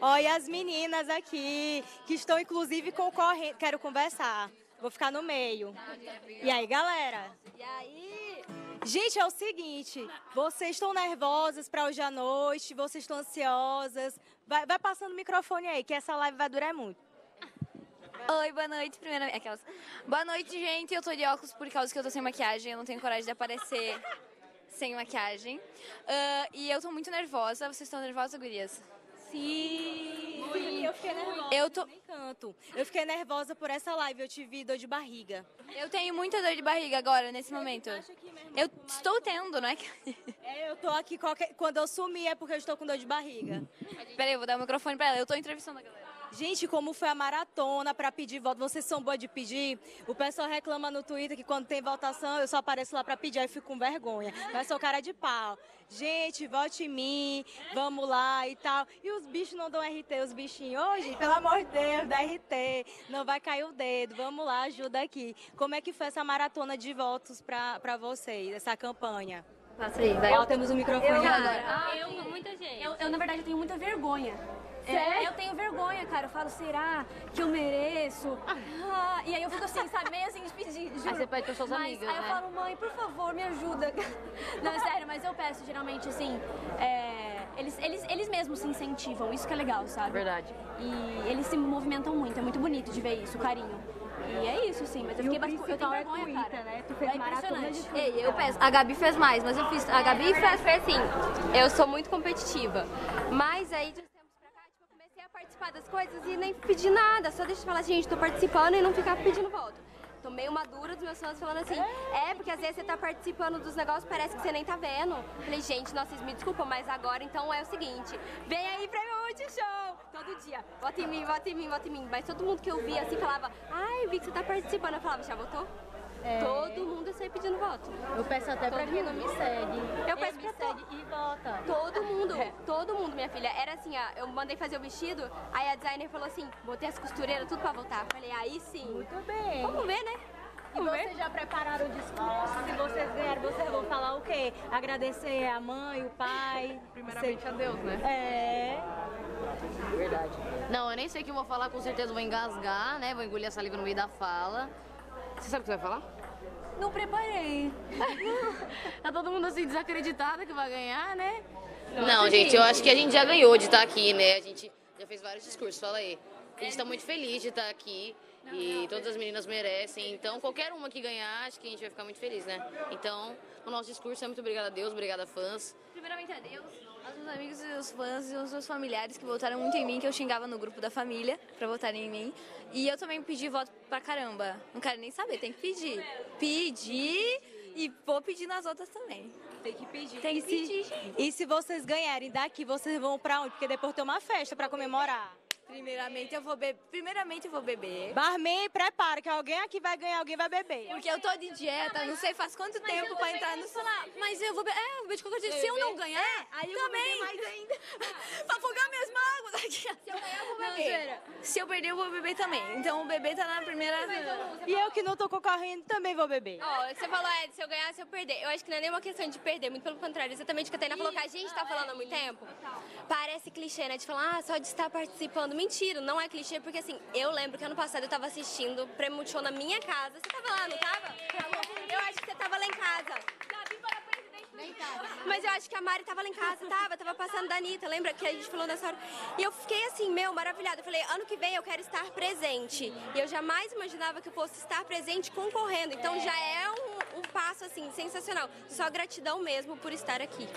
Olha as meninas aqui, que estão inclusive concorrendo. Quero conversar. Vou ficar no meio. E aí, galera? E aí? Gente, é o seguinte, vocês estão nervosas para hoje à noite, vocês estão ansiosas. Vai passando o microfone aí, que essa live vai durar muito. Oi, boa noite, primeiramente. Aquelas. Boa noite, gente. Eu tô de óculos por causa que eu tô sem maquiagem, eu não tenho coragem de aparecer sem maquiagem. E eu tô muito nervosa. Vocês estão nervosas, gurias? Sim. Sim, eu fiquei nervosa. Eu fiquei nervosa por essa live, eu tive dor de barriga. Eu tenho muita dor de barriga agora, nesse momento. Eu estou tendo, não é? Eu tô aqui, quando eu sumir é porque eu estou com dor de barriga. Peraí, eu vou dar o microfone pra ela, eu tô entrevistando a galera. Gente, como foi a maratona pra pedir voto? Vocês são boas de pedir? O pessoal reclama no Twitter que quando tem votação eu só apareço lá pra pedir, aí fico com vergonha. Mas sou cara de pau. Gente, vote em mim, vamos lá e tal. E os bichos não dão RT, os bichinhos. Hoje, pelo amor de Deus, dá RT. Não vai cair o dedo, vamos lá, ajuda aqui. Como é que foi essa maratona de votos pra vocês, essa campanha? Passa aí, vai. Ó, temos um microfone agora. Muita gente. Na verdade, eu tenho muita vergonha. Sério? Eu tenho vergonha, cara. Eu falo, será que eu mereço? Ah, e aí eu fico assim, sabe? Meio assim de pedir, juro. Aí você pede com suas amigas, né? Aí eu falo, mãe, por favor, me ajuda. Não, sério, mas eu peço, geralmente, assim, eles mesmos se incentivam. Isso que é legal, sabe? Verdade. E eles se movimentam muito. É muito bonito de ver isso, o carinho. E é isso, sim, mas eu fiquei bastante. Eu tenho vergonha, cara. Né? Tu fez maratona de tudo. Ei, eu peço. A Gabi fez mais, mas eu fiz. A Gabi fez assim. Eu sou muito competitiva. Mas aí... participar das coisas e nem pedir nada, só deixa eu falar, gente, tô participando e não ficar pedindo voto. Tô meio madura dos meus fãs falando assim, porque às vezes você tá participando dos negócios, parece que você nem tá vendo. Falei, gente, nossa, vocês me desculpam, mas agora então é o seguinte, vem aí Prêmio Multishow, todo dia, vota em mim, vota em mim, vota em mim. Mas todo mundo que eu via assim falava, ai, vi que você tá participando, eu falava, já votou? Todo mundo sai pedindo voto. Eu peço até pra quem não me segue. Eu peço pra quem me segue e vota. Todo mundo, minha filha. Era assim, ó, eu mandei fazer o vestido, aí a designer falou assim, botei as costureiras, tudo pra votar. Falei, aí sim. Muito bem. Vamos ver, né? E vocês já prepararam o discurso? Se vocês vieram, vocês vão falar o quê? Agradecer a mãe, o pai? Primeiramente a Deus, né? É. Verdade. Não, eu nem sei o que eu vou falar, com certeza vou engasgar, né? Vou engolir a saliva no meio da fala. Você sabe o que você vai falar? Não preparei. Tá todo mundo assim desacreditado que vai ganhar, né? Não, gente, eu acho que a gente já ganhou de estar aqui, né? A gente já fez vários discursos, fala aí. A gente tá muito feliz de estar aqui e todas as meninas merecem. Então, qualquer uma que ganhar, acho que a gente vai ficar muito feliz, né? Então, o nosso discurso é muito obrigada a Deus, obrigada a fãs. Primeiramente a Deus, aos meus amigos e os fãs e aos meus familiares que votaram muito em mim, que eu xingava no grupo da família pra votarem em mim. E eu também pedi voto pra caramba. Não quero nem saber, tem que pedir. Pedir e vou pedir nas outras também. Tem que pedir. Tem que pedir, gente. E se vocês ganharem daqui, vocês vão pra onde? Porque depois tem uma festa pra comemorar. Primeiramente eu vou beber. Barman, prepara, que alguém aqui vai ganhar, alguém vai beber. Porque eu tô de dieta, não sei faz quanto tempo pra entrar no falar. Mas eu vou beber. Eu vou beber de qualquer jeito. Se eu não ganhar, aí eu também vou beber mais ainda. Pra afogar minhas mágoas aqui. Se eu ganhar, eu vou beber. Se eu perder, eu vou beber também. Então o bebê tá na primeira. E eu que não tô concorrendo, também vou beber. Ó, você falou, se eu ganhar, se eu perder. Eu acho que não é nenhuma questão de perder, muito pelo contrário. Exatamente o que a Tainá falou, que a gente tá falando há muito tempo. Parece clichê, né? De falar, só de estar participando. Mentira, não é clichê, porque assim, eu lembro que ano passado eu tava assistindo Prêmio Multishow na minha casa. Você tava lá, não tava? Eu acho que você tava lá em casa. Mas eu acho que a Mari tava lá em casa, tava passando da Anitta, lembra que a gente falou nessa hora? E eu fiquei assim, meu, maravilhada. Eu falei, ano que vem eu quero estar presente. E eu jamais imaginava que eu fosse estar presente concorrendo. Então já é um passo, assim, sensacional. Só gratidão mesmo por estar aqui.